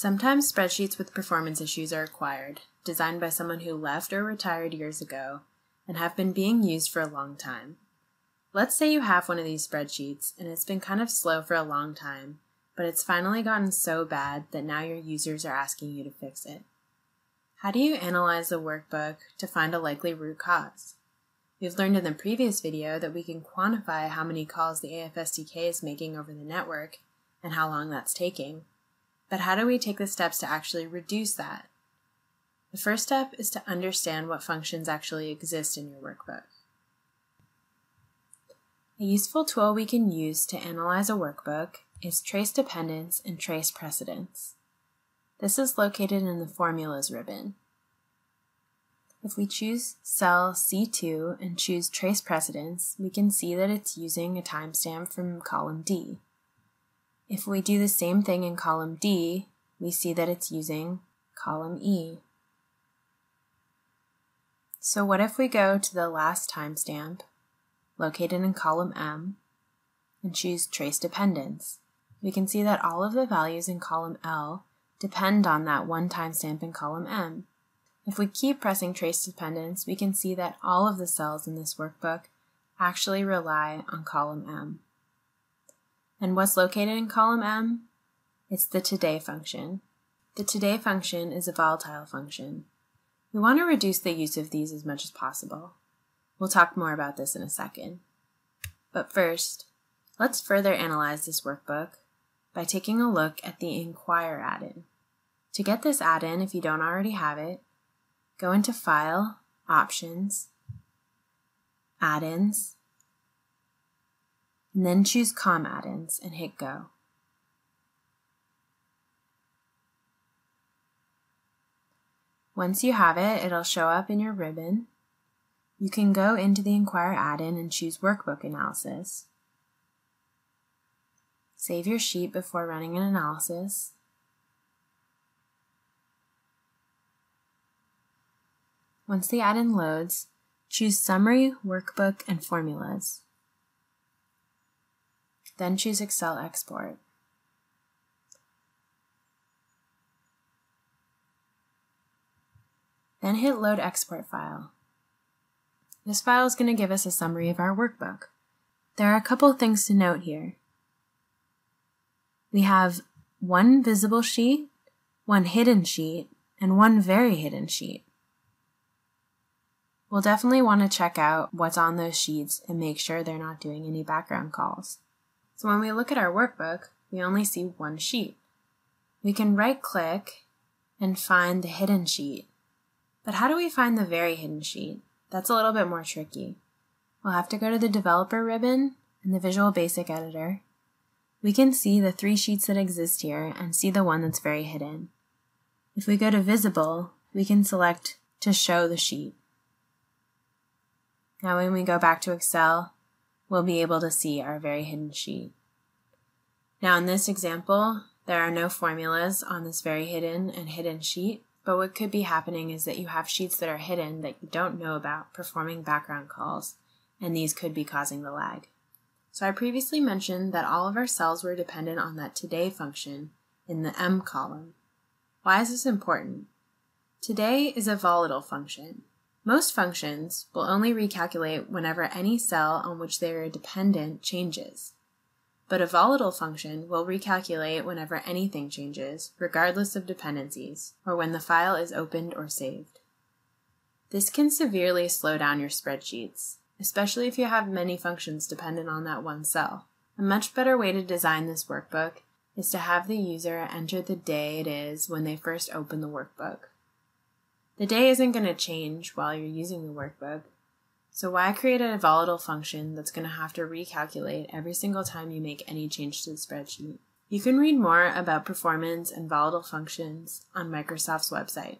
Sometimes spreadsheets with performance issues are acquired, designed by someone who left or retired years ago, and have been being used for a long time. Let's say you have one of these spreadsheets, and it's been kind of slow for a long time, but it's finally gotten so bad that now your users are asking you to fix it. How do you analyze the workbook to find a likely root cause? We've learned in the previous video that we can quantify how many calls the AFSDK is making over the network and how long that's taking. But how do we take the steps to actually reduce that? The first step is to understand what functions actually exist in your workbook. A useful tool we can use to analyze a workbook is Trace Dependents and Trace Precedents. This is located in the Formulas ribbon. If we choose cell C2 and choose Trace Precedents, we can see that it's using a timestamp from column D. If we do the same thing in column D, we see that it's using column E. So what if we go to the last timestamp, located in column M, and choose Trace Dependents? We can see that all of the values in column L depend on that one timestamp in column M. If we keep pressing Trace Dependents, we can see that all of the cells in this workbook actually rely on column M. And what's located in column M? It's the TODAY function. The TODAY function is a volatile function. We want to reduce the use of these as much as possible. We'll talk more about this in a second. But first, let's further analyze this workbook by taking a look at the Inquire add-in. To get this add-in, if you don't already have it, go into File, Options, Add-ins, and then choose COM add-ins and hit go. Once you have it, it'll show up in your ribbon. You can go into the Inquire add-in and choose Workbook Analysis. Save your sheet before running an analysis. Once the add-in loads, choose Summary, Workbook, and Formulas. Then choose Excel Export. Then hit Load Export File. This file is going to give us a summary of our workbook. There are a couple of things to note here. We have one visible sheet, one hidden sheet, and one very hidden sheet. We'll definitely want to check out what's on those sheets and make sure they're not doing any background calls. So when we look at our workbook, we only see one sheet. We can right-click and find the hidden sheet. But how do we find the very hidden sheet? That's a little bit more tricky. We'll have to go to the Developer ribbon and the Visual Basic Editor. We can see the three sheets that exist here and see the one that's very hidden. If we go to Visible, we can select to show the sheet. Now when we go back to Excel, we'll be able to see our very hidden sheet. Now in this example, there are no formulas on this very hidden and hidden sheet, but what could be happening is that you have sheets that are hidden that you don't know about performing background calls, and these could be causing the lag. So I previously mentioned that all of our cells were dependent on that TODAY function in the M column. Why is this important? TODAY is a volatile function. Most functions will only recalculate whenever any cell on which they are dependent changes. But a volatile function will recalculate whenever anything changes, regardless of dependencies, or when the file is opened or saved. This can severely slow down your spreadsheets, especially if you have many functions dependent on that one cell. A much better way to design this workbook is to have the user enter the day it is when they first open the workbook. The day isn't going to change while you're using the workbook, so why create a volatile function that's going to have to recalculate every single time you make any change to the spreadsheet? You can read more about performance and volatile functions on Microsoft's website.